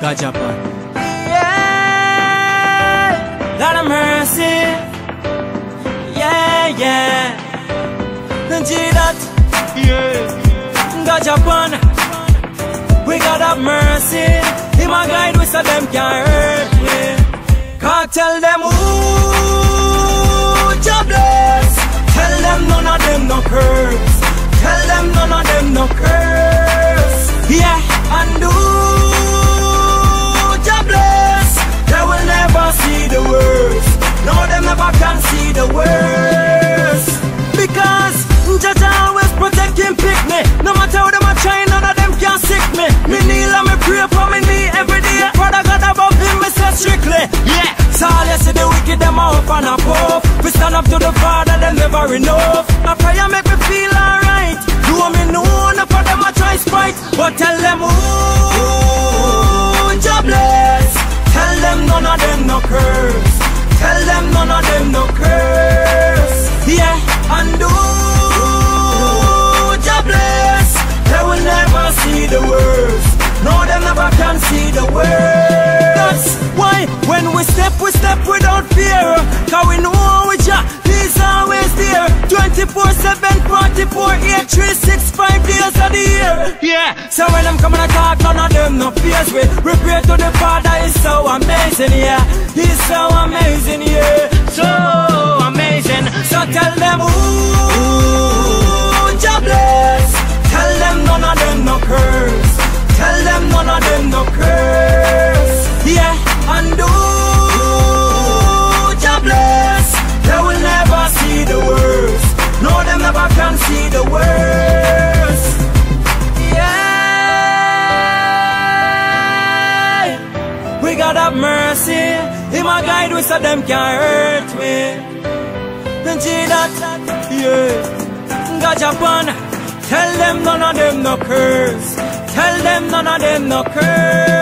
Gotcha, yeah, Lord have mercy. Yeah, yeah. Jidat, yeah. Gotcha, we God have mercy. Him a guide we so them can't hurt me. Can't tell them who job bless. Tell them none of them no curse. Tell them none of them no curse. Yeah, and do. See the worst, no them never can see the worst. Because Jaja always protect him, pick me. No matter how them a try, none of them can sick me. Me kneel and me pray for me knee every day. Brother God above him, me say strictly. Yeah, so all you see the wicked, them a up and a puff. We stand up to the Father, them never enough. A prayer make me feel alright. Do me no one for them a try spite. But tell them who jobless. Tell them none of them no curse. Tell them none of them no curse. Yeah, and do Jah bless. They will never see the worst. No, them never can see the worst. That's why when we step without fear. Cause we know with Jah, He's always there. 24/7, 44/8, 365 days of the year. Yeah, so when I'm coming to talk, none of them no fears. We pray to the Father, He's so amazing, yeah. He's so amazing, yeah. So amazing. So tell them who Jah bless. Tell them none of them no curse. Tell them none of them no curse. Yeah, and who Jah bless. They will never see the worst. No, them never can see the worst. Yeah, we God have mercy. Him a guide we so them can't hurt me. Don't you that? Yeah, God Japan. Tell them none of them no curse. Tell them none of them no curse.